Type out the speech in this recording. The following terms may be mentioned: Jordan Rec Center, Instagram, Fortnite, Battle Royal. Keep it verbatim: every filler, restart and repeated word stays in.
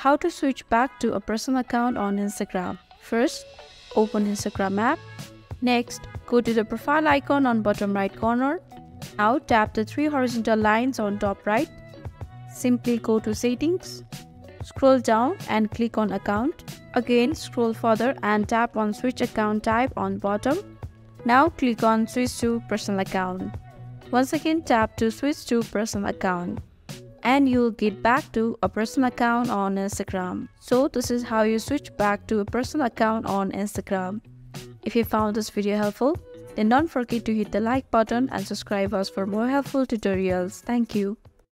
How to switch back to a personal account on Instagram. First, open Instagram app. Next, go to the profile icon on bottom right corner. Now tap the three horizontal lines on top right. Simply go to settings. Scroll down and click on account. Again, scroll further and tap on switch account type on bottom. Now click on switch to personal account. Once again, tap to switch to personal account. And you'll get back to a personal account on Instagram. So this is how you switch back to a personal account on Instagram. If you found this video helpful, then don't forget to hit the like button and subscribe us for more helpful tutorials. Thank you.